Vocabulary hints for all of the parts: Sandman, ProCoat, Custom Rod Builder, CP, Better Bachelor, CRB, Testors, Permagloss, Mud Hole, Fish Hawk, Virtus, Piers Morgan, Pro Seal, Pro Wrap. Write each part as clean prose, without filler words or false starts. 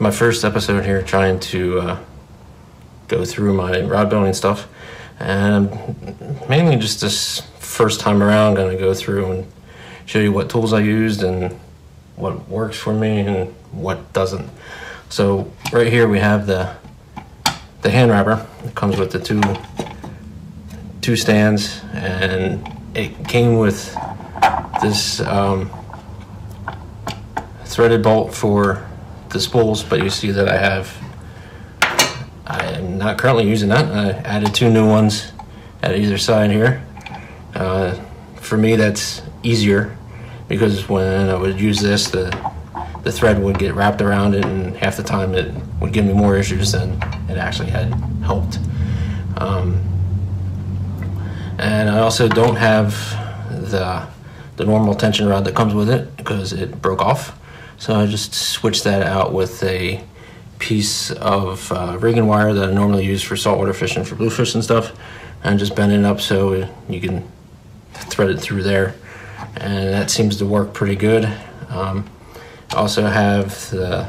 my first episode here trying to go through my rod building stuff, and mainly just this first time around I'm going to go through and show you what tools I used and what works for me and what doesn't. So right here we have the hand wrapper. It comes with the two stands, and it came with this threaded bolt for the spools, but you see that I am not currently using that. I added two new ones at either side here. For me that's easier, because when I would use this, the thread would get wrapped around it, and half the time it would give me more issues than it actually had helped. And I also don't have the normal tension rod that comes with it because it broke off. So I just switched that out with a piece of rigging wire that I normally use for saltwater fishing, for bluefish and stuff, and just bend it up so you can thread it through there. And that seems to work pretty good. I also have the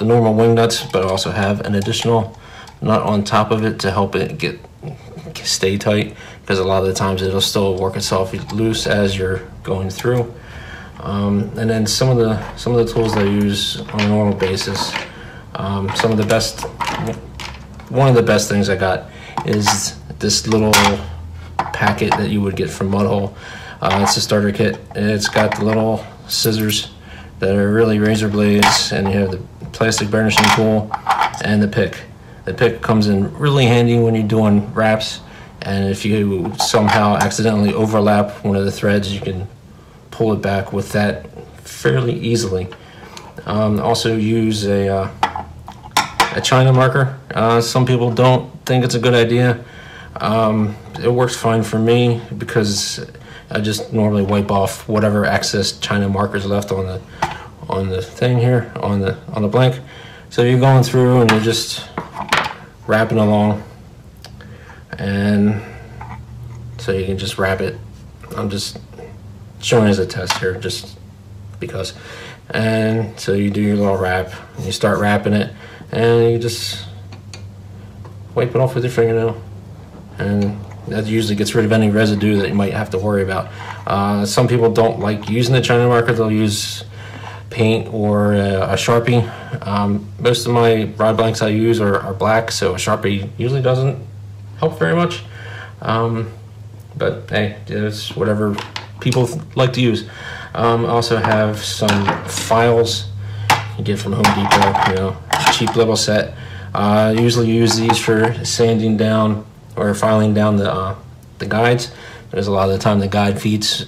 normal wing nuts, but I also have an additional nut on top of it to help it stay tight, because a lot of the times it'll still work itself loose as you're going through. And then some of the tools that I use on a normal basis, one of the best things I got is this little packet that you would get from Mud Hole. It's a starter kit. It's got the little scissors that are really razor blades, and you have the plastic burnishing tool and the pick. The pick comes in really handy when you're doing wraps, and if you somehow accidentally overlap one of the threads, you can pull it back with that fairly easily. Also use a China marker. Some people don't think it's a good idea. It works fine for me because I just normally wipe off whatever excess China markers left on the thing here, on the blank. So you're going through and you're just wrapping along, and so you can just wrap it. I'm just showing as a test here, just because. And so you do your little wrap, and you start wrapping it, and you just wipe it off with your fingernail, and that usually gets rid of any residue that you might have to worry about. Some people don't like using the China marker. They'll use paint or a Sharpie. Most of my rod blanks I use are black, so a Sharpie usually doesn't help very much. But hey, it's whatever people like to use. I also have some files you get from Home Depot, you know, cheap little set. I usually use these for sanding down or filing down the guides, because a lot of the time the guide feet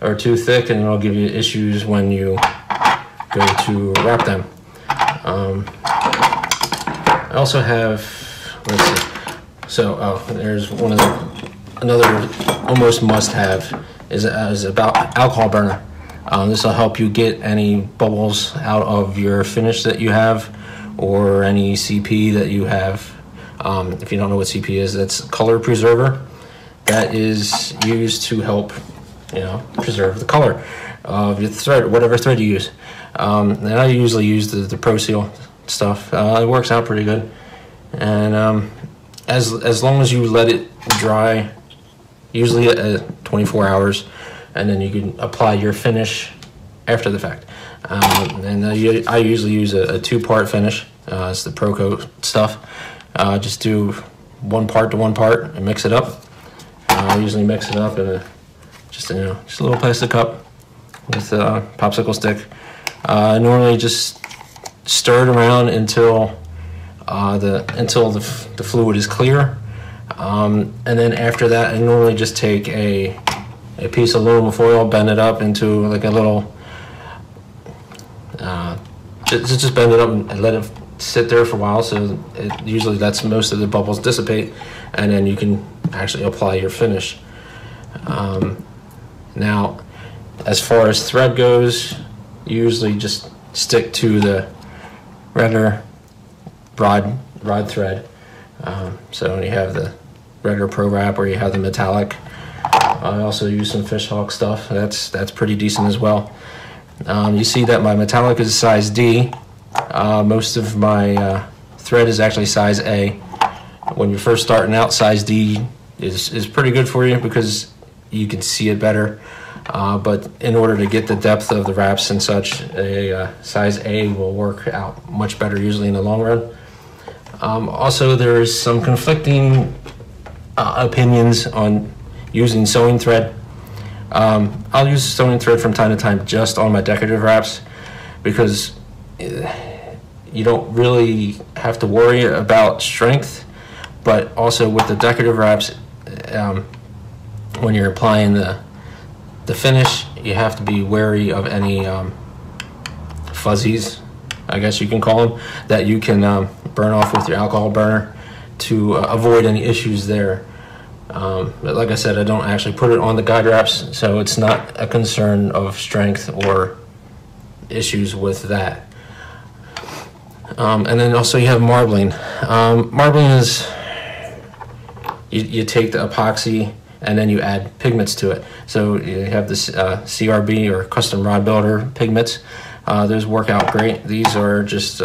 are too thick, and it'll give you issues when you go to wrap them. I also have, let's see, so there's another almost must-have is about alcohol burner. This will help you get any bubbles out of your finish that you have, or any CP that you have. If you don't know what CP is, that's color preserver. That is used to help, you know, preserve the color of your thread, whatever thread you use. And I usually use the Pro Seal stuff. It works out pretty good, and as long as you let it dry, usually at 24 hours, and then you can apply your finish after the fact. And I usually use a two-part finish. It's the ProCoat stuff. Just do one part to one part and mix it up. I usually mix it up in just a little plastic cup with a popsicle stick. I normally just stir it around until the fluid is clear, and then after that, I normally just take a piece of aluminum foil, bend it up into like a little. Just bend it up and let it sit there for a while, so it usually lets most of the bubbles dissipate, and then you can actually apply your finish. Now, as far as thread goes, you usually just stick to the redder rod thread. So when you have the redder Pro Wrap, or you have the metallic, I also use some Fish Hawk stuff. That's pretty decent as well. You see that my metallic is size D. Most of my thread is actually size A. When you're first starting out, size D is pretty good for you because you can see it better. But in order to get the depth of the wraps and such, a size A will work out much better usually in the long run. Also, there is some conflicting opinions on using sewing thread. I'll use sewing thread from time to time just on my decorative wraps because you don't really have to worry about strength, but also with the decorative wraps, when you're applying the finish, you have to be wary of any fuzzies, I guess you can call them, that you can burn off with your alcohol burner to avoid any issues there. But like I said, I don't actually put it on the guide wraps, so it's not a concern of strength or issues with that. And then also you have marbling. Marbling is you take the epoxy and then you add pigments to it. So you have this CRB or Custom Rod Builder pigments. Those work out great. These are just,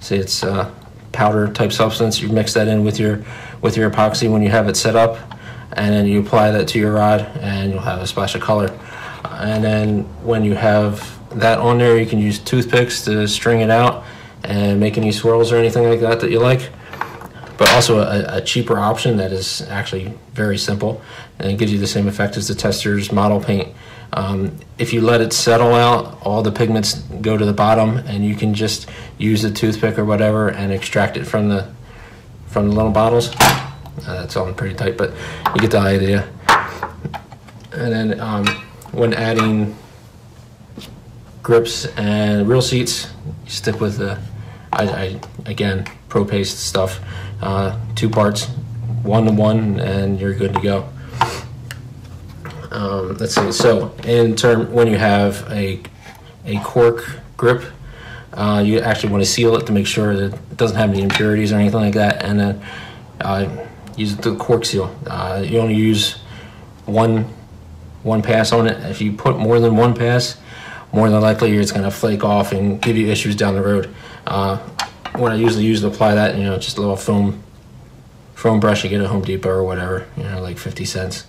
see, it's powder type substance. You mix that in with your epoxy when you have it set up, and then you apply that to your rod and you'll have a splash of color. And then when you have that on there, you can use toothpicks to string it out and make any swirls or anything like that that you like. But also a cheaper option that is actually very simple, and it gives you the same effect as the Testors model paint. If you let it settle out, all the pigments go to the bottom, and you can just use a toothpick or whatever and extract it from the little bottles. That's all pretty tight, but you get the idea. And then when adding grips and reel seats, you stick with the again, Pro Paste stuff. 2 parts, 1 to 1, and you're good to go. Let's see. So, when you have a cork grip, you actually want to seal it to make sure that it doesn't have any impurities or anything like that, and then use the cork seal. You only use one pass on it. If you put more than one pass, more than likely it's going to flake off and give you issues down the road. What I usually use to apply that, just a little foam brush you get at Home Depot or whatever, like 50 cents.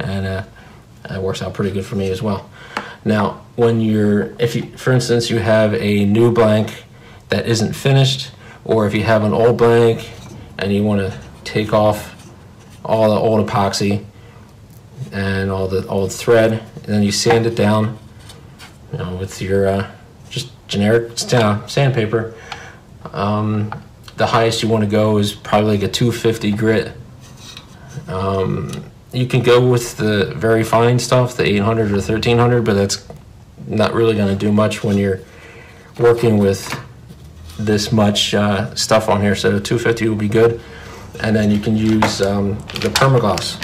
And that works out pretty good for me as well. Now, for instance, you have a new blank that isn't finished, or if you have an old blank and you want to take off all the old epoxy and all the old thread, and then you sand it down, with your just generic sandpaper. The highest you want to go is probably like a 250 grit. You can go with the very fine stuff, the 800 or 1300, but that's not really going to do much when you're working with this much stuff on here. So 250 will be good, and then you can use the Permagloss.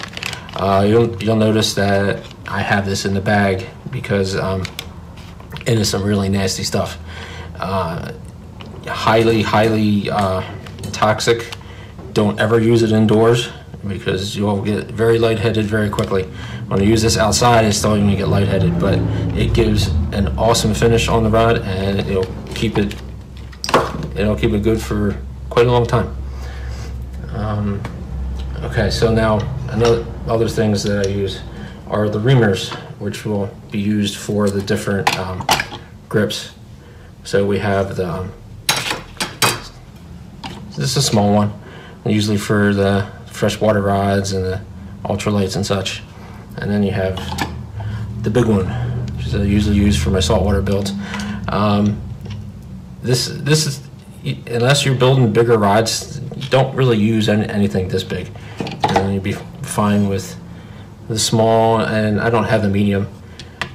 You'll notice that I have this in the bag because it is some really nasty stuff. Highly toxic. Don't ever use it indoors because you'll get very lightheaded very quickly. When you use this outside, it's still going to get lightheaded, but it gives an awesome finish on the rod, and it'll keep it good for quite a long time. Okay, so now other things that I use are the reamers, which will be used for the different grips. So we have the this is a small one, usually for the freshwater rods and the ultralights and such. And then you have the big one, which I usually use for my saltwater builds. This is, unless you're building bigger rods, you don't really use anything this big. You'd be fine with the small, and I don't have the medium.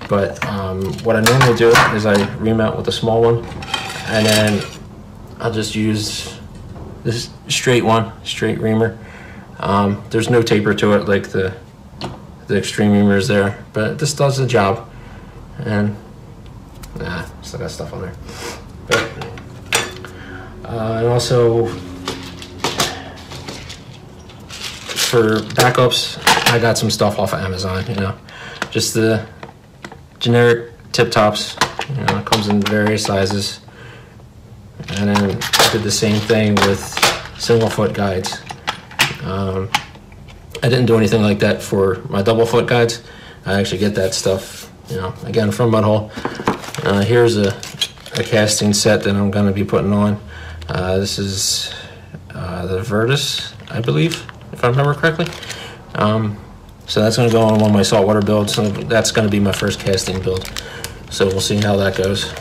But what I normally do is I remount with the small one, and then I'll just use this straight reamer. There's no taper to it like the extreme reamers there, but this does the job. And still got stuff on there. But, and also for backups, I got some stuff off of Amazon. Just the generic tip tops. You know, it comes in various sizes. And then I did the same thing with single foot guides. I didn't do anything like that for my double foot guides. I actually get that stuff, you know, again from Mud Hole. Here's a casting set that I'm going to be putting on. This is the Virtus, I believe, if I remember correctly. So that's going to go on one of my saltwater builds. So that's going to be my first casting build. So we'll see how that goes.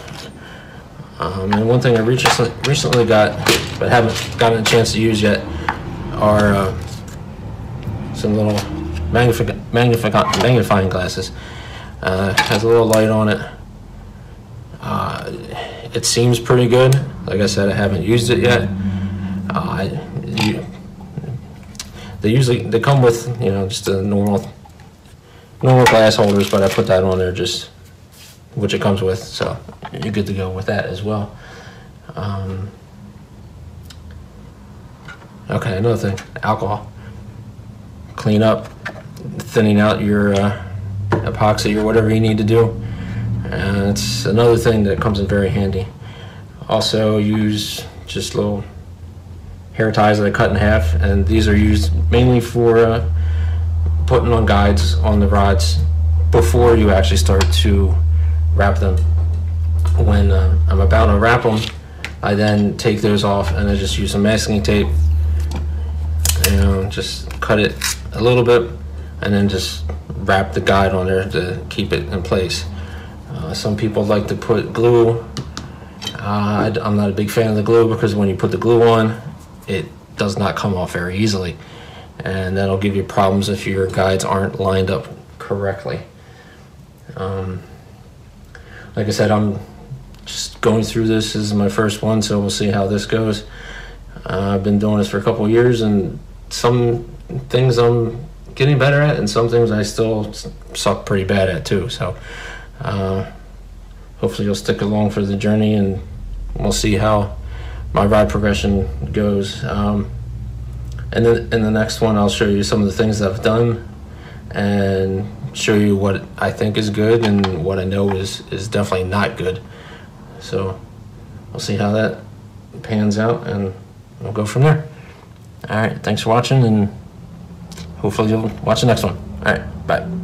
And one thing I recently got, but haven't gotten a chance to use yet, are some little magnifying glasses. Has a little light on it. It seems pretty good. Like I said, I haven't used it yet. They come with, you know, just the normal glass holders, but I put that on there just which it comes with, so you're good to go with that as well. Okay, another thing, alcohol. Clean up, thinning out your epoxy or whatever you need to do. And it's another thing that comes in very handy. Also use just little hair ties that I cut in half, and these are used mainly for putting on guides on the rods before you actually start to wrap them. When I'm about to wrap them, I then take those off and I just use some masking tape, you know, just cut it a little bit and then just wrap the guide on there to keep it in place. Some people like to put glue. I'm not a big fan of the glue because when you put the glue on, it does not come off very easily, and that'll give you problems if your guides aren't lined up correctly. Like I said, I'm just going through this. This is my first one, so we'll see how this goes. I've been doing this for a couple years, and some things I'm getting better at, and some things I still suck pretty bad at too. So hopefully you'll stick along for the journey, and we'll see how my rod progression goes. And then in the next one, I'll show you some of the things that I've done and show you what I think is good and what I know is definitely not good. So we'll see how that pans out, and we'll go from there. All right, thanks for watching, and hopefully you'll watch the next one. All right, bye.